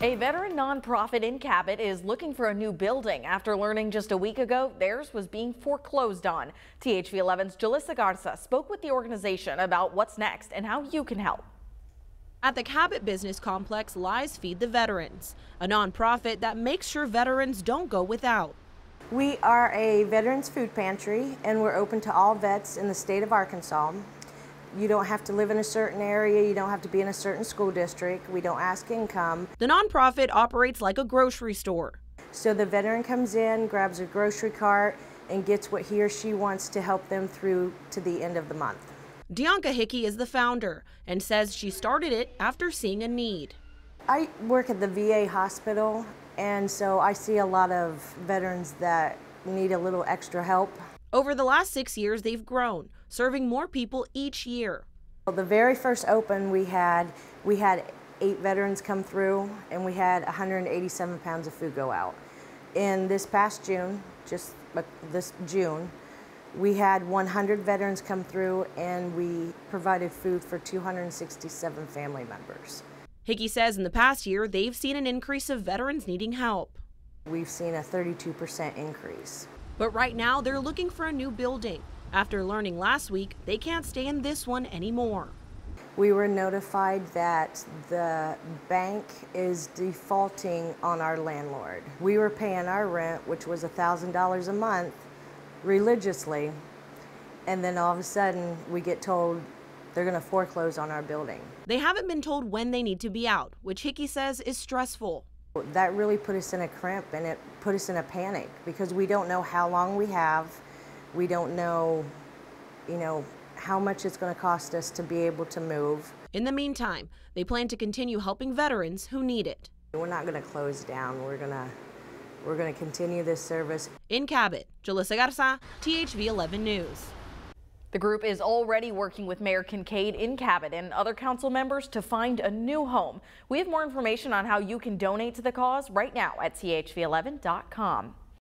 A veteran nonprofit in Cabot is looking for a new building after learning just a week ago theirs was being foreclosed on. THV11's Julissa Garza spoke with the organization about what's next and how you can help. At the Cabot Business Complex lies Feed the Veterans, a nonprofit that makes sure veterans don't go without. We are a veterans food pantry, and we're open to all vets in the state of Arkansas. You don't have to live in a certain area, you don't have to be in a certain school district, we don't ask income. The nonprofit operates like a grocery store. So the veteran comes in, grabs a grocery cart, and gets what he or she wants to help them through to the end of the month. Deonca Hickey is the founder and says she started it after seeing a need. I work at the VA hospital, and so I see a lot of veterans that need a little extra help. Over the last 6 years, they've grown, serving more people each year. Well, the very first open we had 8 veterans come through, and we had 187 pounds of food go out. In this past June, we had 100 veterans come through, and we provided food for 267 family members. Hickey says in the past year, they've seen an increase of veterans needing help. We've seen a 32% increase. But right now, they're looking for a new building. After learning last week, they can't stay in this one anymore. We were notified that the bank is defaulting on our landlord. We were paying our rent, which was $1,000 a month, religiously, and then all of a sudden we get told they're going to foreclose on our building. They haven't been told when they need to be out, which Hickey says is stressful. That really put us in a cramp, and it put us in a panic because we don't know how long we have. We don't know, how much it's going to cost us to be able to move. In the meantime, they plan to continue helping veterans who need it. We're not going to close down. We're going to continue this service. In Cabot, Julissa Garza, THV11 News. The group is already working with Mayor Kincaid in Cabot and other council members to find a new home. We have more information on how you can donate to the cause right now at THV11.com.